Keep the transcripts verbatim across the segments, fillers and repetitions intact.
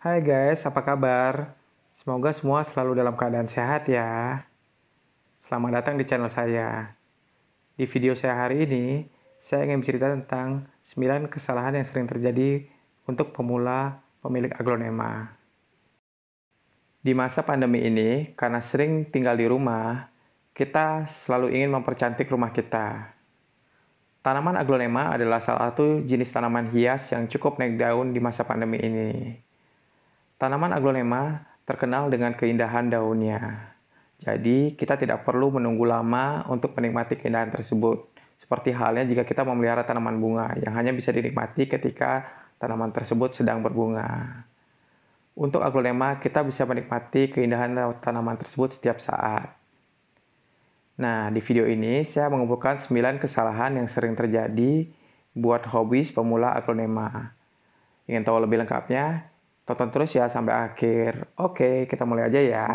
Hai guys, apa kabar? Semoga semua selalu dalam keadaan sehat ya. Selamat datang di channel saya. Di video saya hari ini, saya ingin bercerita tentang sembilan kesalahan yang sering terjadi untuk pemula pemilik aglonema. Di masa pandemi ini, karena sering tinggal di rumah, kita selalu ingin mempercantik rumah kita. Tanaman aglonema adalah salah satu jenis tanaman hias yang cukup naik daun di masa pandemi ini. Tanaman aglonema terkenal dengan keindahan daunnya. Jadi, kita tidak perlu menunggu lama untuk menikmati keindahan tersebut. Seperti halnya jika kita memelihara tanaman bunga yang hanya bisa dinikmati ketika tanaman tersebut sedang berbunga. Untuk aglonema, kita bisa menikmati keindahan tanaman tersebut setiap saat. Nah, di video ini saya mengumpulkan sembilan kesalahan yang sering terjadi buat hobis pemula aglonema. Ingin tahu lebih lengkapnya? Tonton terus ya sampai akhir. Oke, kita mulai aja ya.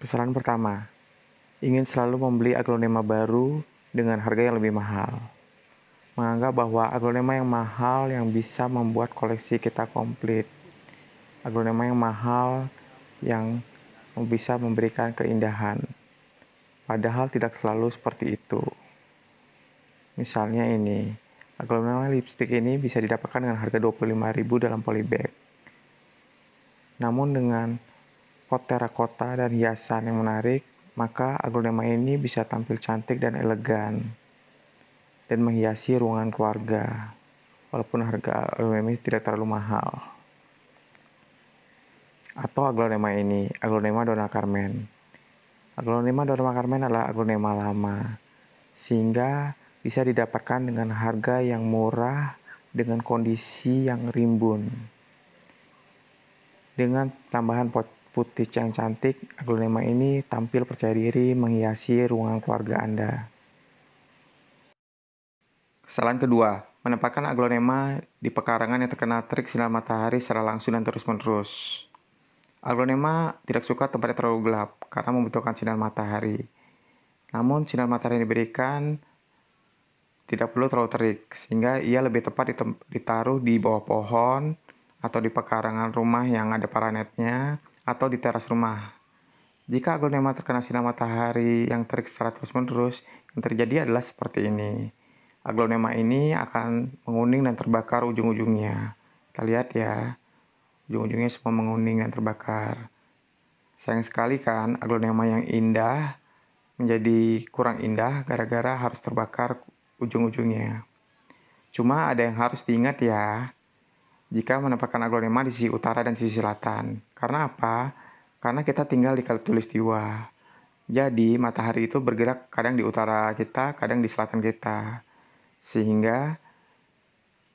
Kesalahan pertama, ingin selalu membeli aglonema baru dengan harga yang lebih mahal. Menganggap bahwa aglonema yang mahal yang bisa membuat koleksi kita komplit. Aglonema yang mahal yang bisa memberikan keindahan. Padahal tidak selalu seperti itu. Misalnya ini, aglonema lipstik ini bisa didapatkan dengan harga dua puluh lima ribu rupiah dalam polybag. Namun dengan pot terakota dan hiasan yang menarik, maka aglonema ini bisa tampil cantik dan elegan dan menghiasi ruangan keluarga, walaupun harga aglonema tidak terlalu mahal. Atau aglonema ini, aglonema Donna Carmen. Aglonema Donna Carmen adalah aglonema lama, sehingga bisa didapatkan dengan harga yang murah dengan kondisi yang rimbun. Dengan tambahan pot putih yang cantik, aglonema ini tampil percaya diri menghiasi ruangan keluarga Anda. Kesalahan kedua, menempatkan aglonema di pekarangan yang terkena terik sinar matahari secara langsung dan terus-menerus. Aglonema tidak suka tempatnya terlalu gelap karena membutuhkan sinar matahari. Namun sinar matahari yang diberikan tidak perlu terlalu terik, sehingga ia lebih tepat ditaruh di bawah pohon, atau di pekarangan rumah yang ada paranetnya, atau di teras rumah. Jika aglonema terkena sinar matahari yang terik secara terus-menerus, yang terjadi adalah seperti ini. Aglonema ini akan menguning dan terbakar ujung-ujungnya. Kita lihat ya, ujung-ujungnya semua menguning dan terbakar. Sayang sekali kan, aglonema yang indah menjadi kurang indah gara-gara harus terbakar ujung-ujungnya. Cuma ada yang harus diingat ya, jika menempatkan aglonema di sisi utara dan sisi selatan. Karena apa? Karena kita tinggal di khatulistiwa. Jadi matahari itu bergerak kadang di utara kita, kadang di selatan kita. Sehingga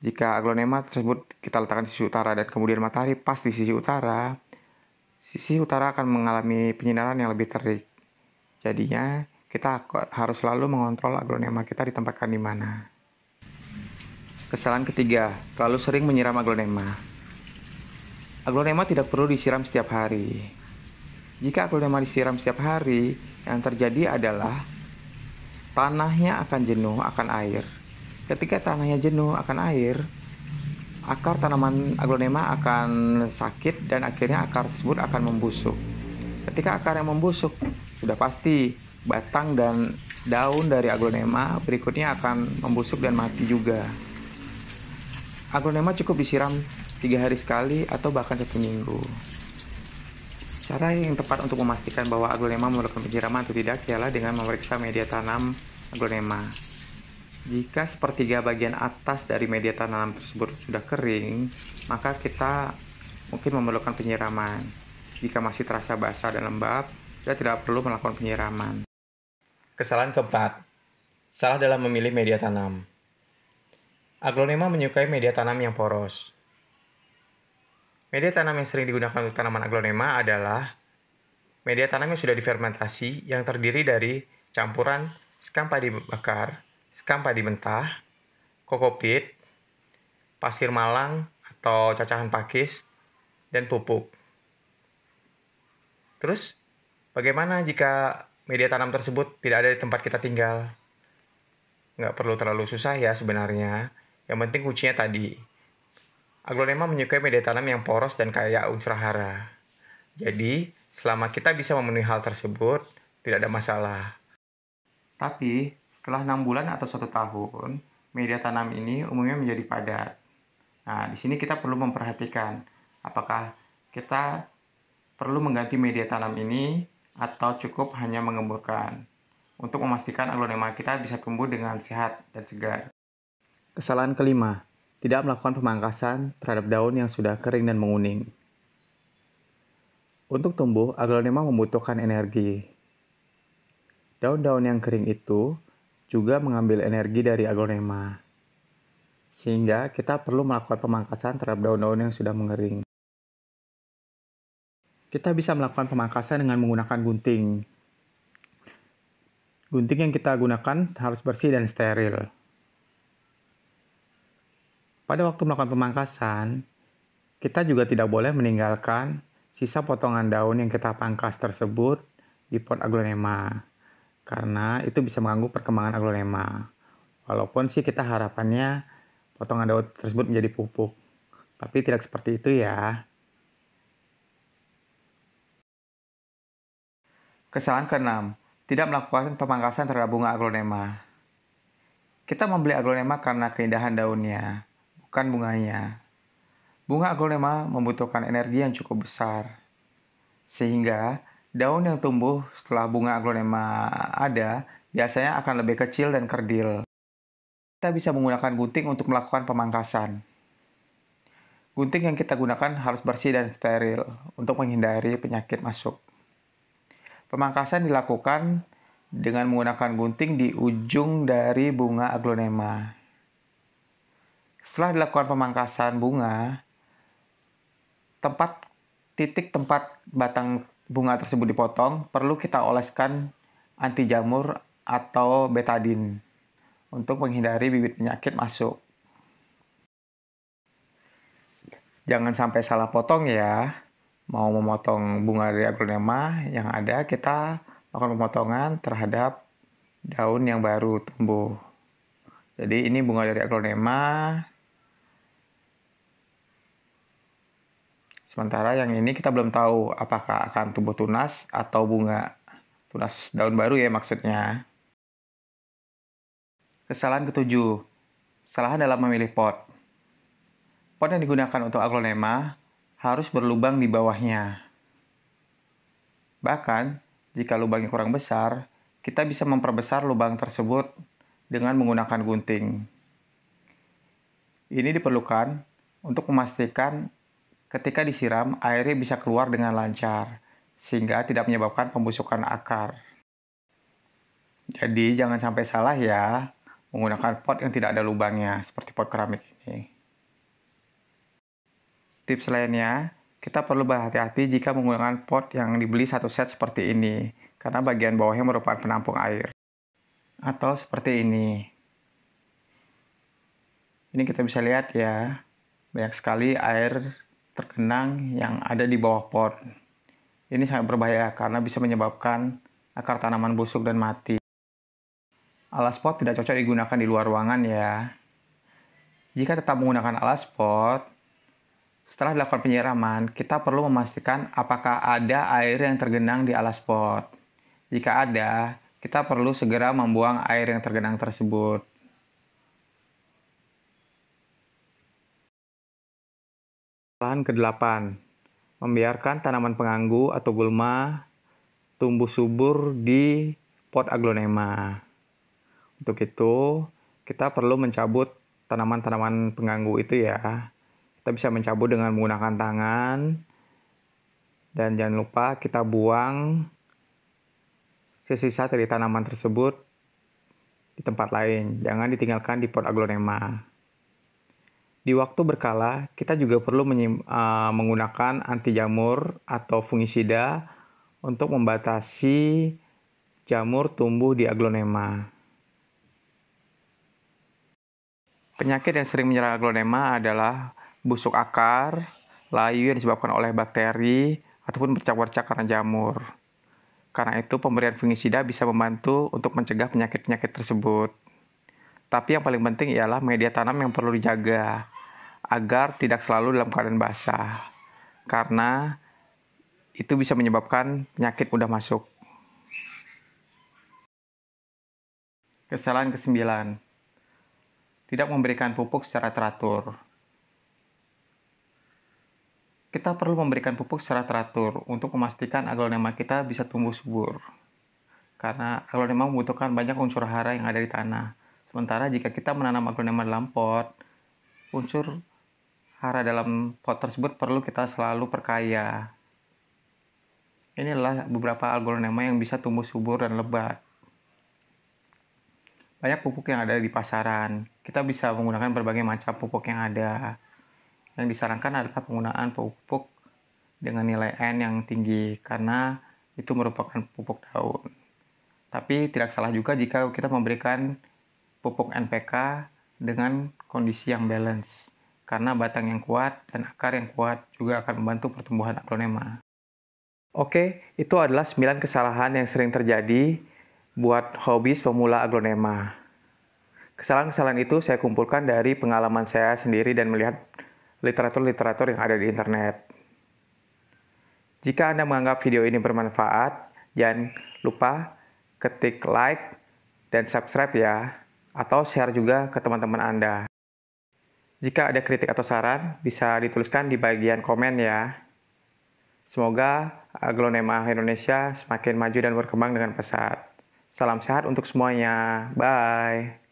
jika aglonema tersebut kita letakkan di sisi utara dan kemudian matahari pas di sisi utara, sisi utara akan mengalami penyinaran yang lebih terik. Jadinya kita harus selalu mengontrol aglonema kita ditempatkan di mana. Kesalahan ketiga, terlalu sering menyiram aglonema. Aglonema tidak perlu disiram setiap hari. Jika aglonema disiram setiap hari, yang terjadi adalah tanahnya akan jenuh akan air. Ketika tanahnya jenuh akan air, akar tanaman aglonema akan sakit dan akhirnya akar tersebut akan membusuk. Ketika akar yang membusuk, sudah pasti batang dan daun dari aglonema berikutnya akan membusuk dan mati juga. Aglonema cukup disiram tiga hari sekali atau bahkan satu minggu. Cara yang tepat untuk memastikan bahwa aglonema memerlukan penyiraman atau tidak ialah dengan memeriksa media tanam aglonema. Jika sepertiga bagian atas dari media tanam tersebut sudah kering, maka kita mungkin memerlukan penyiraman. Jika masih terasa basah dan lembab, kita tidak perlu melakukan penyiraman. Kesalahan keempat, salah dalam memilih media tanam. Aglonema menyukai media tanam yang poros. Media tanam yang sering digunakan untuk tanaman aglonema adalah media tanam yang sudah difermentasi, yang terdiri dari campuran sekam padi bakar, sekam padi mentah, kokopit, pasir malang atau cacahan pakis, dan pupuk. Terus, bagaimana jika media tanam tersebut tidak ada di tempat kita tinggal? Nggak perlu terlalu susah ya sebenarnya. Yang penting kuncinya tadi. Aglonema menyukai media tanam yang poros dan kaya unsur hara. Jadi, selama kita bisa memenuhi hal tersebut, tidak ada masalah. Tapi, setelah enam bulan atau satu tahun, media tanam ini umumnya menjadi padat. Nah, di sini kita perlu memperhatikan apakah kita perlu mengganti media tanam ini atau cukup hanya mengemburkan untuk memastikan aglonema kita bisa tumbuh dengan sehat dan segar. Kesalahan kelima, tidak melakukan pemangkasan terhadap daun yang sudah kering dan menguning. Untuk tumbuh, aglonema membutuhkan energi. Daun-daun yang kering itu juga mengambil energi dari aglonema. Sehingga kita perlu melakukan pemangkasan terhadap daun-daun yang sudah mengering. Kita bisa melakukan pemangkasan dengan menggunakan gunting. Gunting yang kita gunakan harus bersih dan steril. Pada waktu melakukan pemangkasan, kita juga tidak boleh meninggalkan sisa potongan daun yang kita pangkas tersebut di pot aglonema, karena itu bisa mengganggu perkembangan aglonema. Walaupun sih kita harapannya potongan daun tersebut menjadi pupuk, tapi tidak seperti itu ya. Kesalahan keenam, tidak melakukan pemangkasan terhadap bunga aglonema. Kita membeli aglonema karena keindahan daunnya, bukan bunganya. Bunga aglonema membutuhkan energi yang cukup besar. Sehingga, daun yang tumbuh setelah bunga aglonema ada, biasanya akan lebih kecil dan kerdil. Kita bisa menggunakan gunting untuk melakukan pemangkasan. Gunting yang kita gunakan harus bersih dan steril untuk menghindari penyakit masuk. Pemangkasan dilakukan dengan menggunakan gunting di ujung dari bunga aglonema. Setelah dilakukan pemangkasan bunga, tempat titik tempat batang bunga tersebut dipotong perlu kita oleskan anti jamur atau betadin untuk menghindari bibit penyakit masuk. Jangan sampai salah potong ya. Mau memotong bunga dari aglonema yang ada, kita lakukan pemotongan terhadap daun yang baru tumbuh. Jadi ini bunga dari aglonema. Sementara yang ini kita belum tahu apakah akan tumbuh tunas atau bunga. Tunas daun baru ya maksudnya. Kesalahan ketujuh. Kesalahan dalam memilih pot. Pot yang digunakan untuk aglonema harus berlubang di bawahnya. Bahkan, jika lubangnya kurang besar, kita bisa memperbesar lubang tersebut dengan menggunakan gunting. Ini diperlukan untuk memastikan ketika disiram, airnya bisa keluar dengan lancar, sehingga tidak menyebabkan pembusukan akar. Jadi, jangan sampai salah ya, menggunakan pot yang tidak ada lubangnya, seperti pot keramik ini. Tips lainnya, kita perlu berhati-hati jika menggunakan pot yang dibeli satu set seperti ini, karena bagian bawahnya merupakan penampung air. Atau seperti ini. Ini kita bisa lihat ya, banyak sekali air tergenang yang ada di bawah pot. Ini sangat berbahaya karena bisa menyebabkan akar tanaman busuk dan mati. Alas pot tidak cocok digunakan di luar ruangan ya. Jika tetap menggunakan alas pot, setelah dilakukan penyiraman, kita perlu memastikan apakah ada air yang tergenang di alas pot. Jika ada, kita perlu segera membuang air yang tergenang tersebut. Kesalahan kedelapan, membiarkan tanaman penganggu atau gulma tumbuh subur di pot aglonema. Untuk itu, kita perlu mencabut tanaman-tanaman pengganggu itu ya. Kita bisa mencabut dengan menggunakan tangan, dan jangan lupa kita buang sisa-sisa dari tanaman tersebut di tempat lain. Jangan ditinggalkan di pot aglonema. Di waktu berkala, kita juga perlu uh, menggunakan anti jamur atau fungisida untuk membatasi jamur tumbuh di aglonema. Penyakit yang sering menyerang aglonema adalah busuk akar, layu yang disebabkan oleh bakteri, ataupun bercak-bercak karena jamur. Karena itu, pemberian fungisida bisa membantu untuk mencegah penyakit-penyakit tersebut. Tapi yang paling penting ialah media tanam yang perlu dijaga agar tidak selalu dalam keadaan basah, karena itu bisa menyebabkan penyakit mudah masuk. Kesalahan kesembilan, tidak memberikan pupuk secara teratur. Kita perlu memberikan pupuk secara teratur untuk memastikan aglonema kita bisa tumbuh subur. Karena aglonema membutuhkan banyak unsur hara yang ada di tanah. Sementara jika kita menanam aglonema dalam pot, unsur hara dalam pot tersebut perlu kita selalu perkaya. Inilah beberapa aglonema yang bisa tumbuh subur dan lebat. Banyak pupuk yang ada di pasaran. Kita bisa menggunakan berbagai macam pupuk yang ada. Yang disarankan adalah penggunaan pupuk dengan nilai N yang tinggi, karena itu merupakan pupuk daun. Tapi tidak salah juga jika kita memberikan pupuk N P K dengan kondisi yang balance, karena batang yang kuat dan akar yang kuat juga akan membantu pertumbuhan aglonema. Oke, itu adalah sembilan kesalahan yang sering terjadi buat hobis pemula aglonema. Kesalahan-kesalahan itu saya kumpulkan dari pengalaman saya sendiri dan melihat literatur-literatur yang ada di internet. Jika Anda menganggap video ini bermanfaat, jangan lupa ketik like dan subscribe ya, atau share juga ke teman-teman Anda. Jika ada kritik atau saran, bisa dituliskan di bagian komen ya. Semoga aglonema Indonesia semakin maju dan berkembang dengan pesat. Salam sehat untuk semuanya. Bye!